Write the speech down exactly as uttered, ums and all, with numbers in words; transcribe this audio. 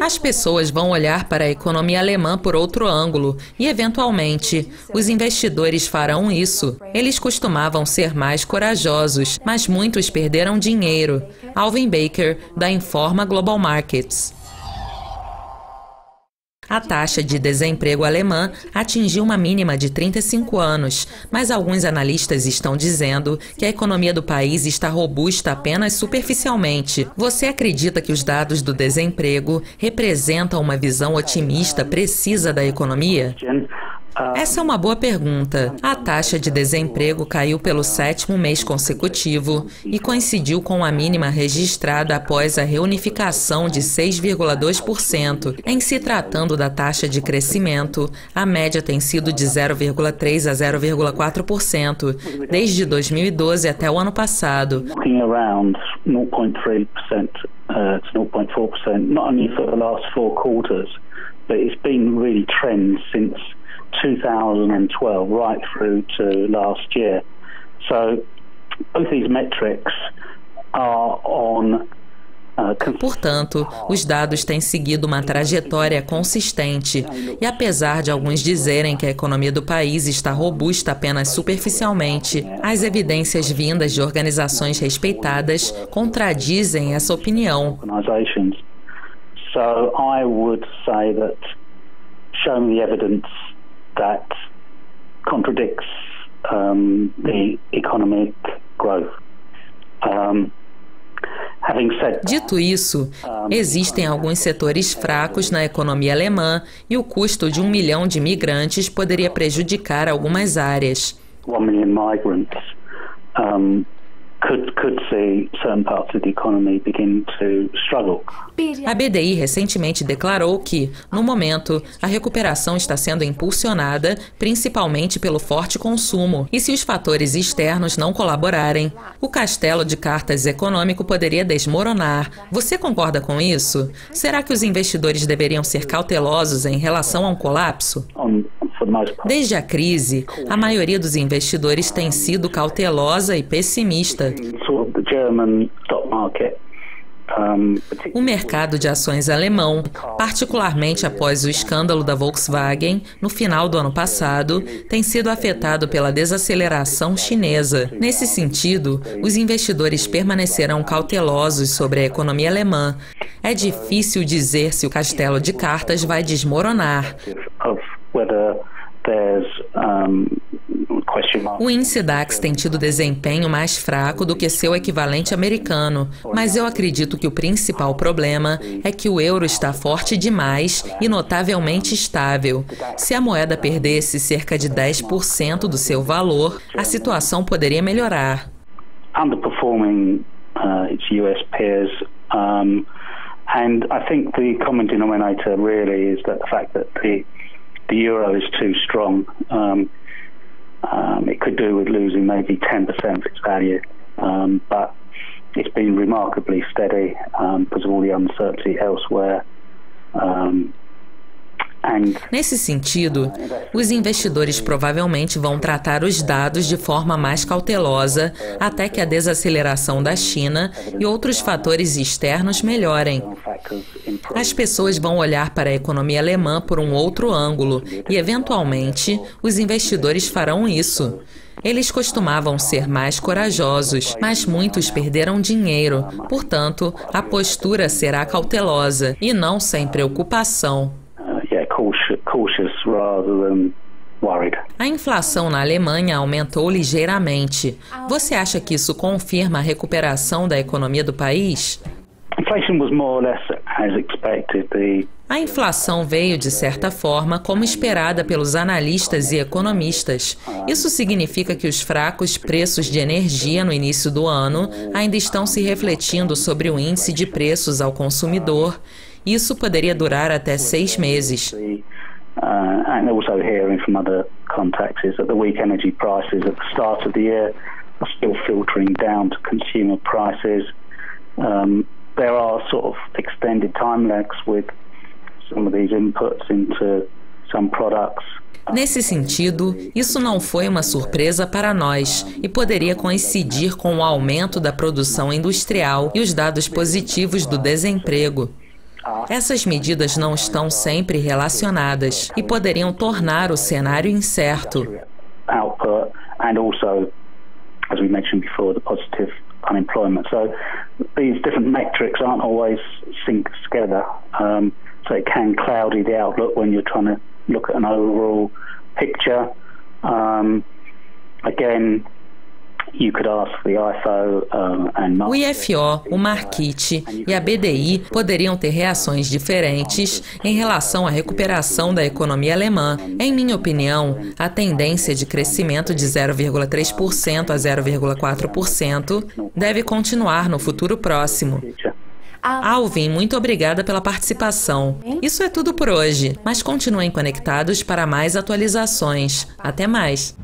As pessoas vão olhar para a economia alemã por outro ângulo e, eventualmente, os investidores farão isso. Eles costumavam ser mais corajosos, mas muitos perderam dinheiro. Alvin Baker, da Informa Global Markets. A taxa de desemprego alemã atingiu uma mínima de trinta e cinco anos, mas alguns analistas estão dizendo que a economia do país está robusta apenas superficialmente. Você acredita que os dados do desemprego representam uma visão otimista precisa da economia? Essa é uma boa pergunta. A taxa de desemprego caiu pelo sétimo mês consecutivo e coincidiu com a mínima registrada após a reunificação de seis vírgula dois por cento. Em se tratando da taxa de crescimento, a média tem sido de zero vírgula três por cento a zero vírgula quatro por cento desde dois mil e doze até o ano passado. zero vírgula três por cento, zero vírgula quatro por cento, not only for the last four quarters, but it's been really trend since two thousand twelve, right through to last year. So both these metrics are on. Portanto, os dados têm seguido uma trajetória consistente e, apesar de alguns dizerem que a economia do país está robusta apenas superficialmente, as evidências vindas de organizações respeitadas contradizem essa opinião. So I would say that showing the evidence that contradicts um, the economic growth. Um, Dito isso, existem alguns setores fracos na economia alemã e o custo de um milhão de migrantes poderia prejudicar algumas áreas. One million migrants um, could could see certain parts of the economy begin to struggle. A B D I recentemente declarou que, no momento, a recuperação está sendo impulsionada principalmente pelo forte consumo e se os fatores externos não colaborarem, o castelo de cartas econômico poderia desmoronar. Você concorda com isso? Será que os investidores deveriam ser cautelosos em relação a um colapso? Desde a crise, a maioria dos investidores tem sido cautelosa e pessimista. O mercado de ações alemão, particularmente após o escândalo da Volkswagen no final do ano passado, tem sido afetado pela desaceleração chinesa. Nesse sentido, os investidores permanecerão cautelosos sobre a economia alemã. É difícil dizer se o castelo de cartas vai desmoronar. O índice DAX tem tido desempenho mais fraco do que seu equivalente americano, mas eu acredito que o principal problema é que o euro está forte demais e notavelmente estável. Se a moeda perdesse cerca de dez por cento do seu valor, a situação poderia melhorar. Underperforming its U S peers, and I think the common denominator really is that the fact that the the euro is too strong. Um, um, it could do with losing maybe ten percent of its value, um, but it's been remarkably steady um, because of all the uncertainty elsewhere. Um, Nesse sentido, os investidores provavelmente vão tratar os dados de forma mais cautelosa até que a desaceleração da China e outros fatores externos melhorem. As pessoas vão olhar para a economia alemã por um outro ângulo e, eventualmente, os investidores farão isso. Eles costumavam ser mais corajosos, mas muitos perderam dinheiro. Portanto, a postura será cautelosa e não sem preocupação. A inflação na Alemanha aumentou ligeiramente. Você acha que isso confirma a recuperação da economia do país? A inflação veio, de certa forma, como esperada pelos analistas e economistas. Isso significa que os fracos preços de energia no início do ano ainda estão se refletindo sobre o índice de preços ao consumidor. Isso poderia durar até seis meses. Nesse sentido, isso não foi uma surpresa para nós e poderia coincidir com o aumento da produção industrial e os dados positivos do desemprego. Essas medidas não estão sempre relacionadas e poderiam tornar o cenário incerto. O I F O, o Markit e a B D I poderiam ter reações diferentes em relação à recuperação da economia alemã. Em minha opinião, a tendência de crescimento de zero vírgula três por cento a zero vírgula quatro por cento deve continuar no futuro próximo. Alvin, muito obrigada pela participação. Isso é tudo por hoje, mas continuem conectados para mais atualizações. Até mais!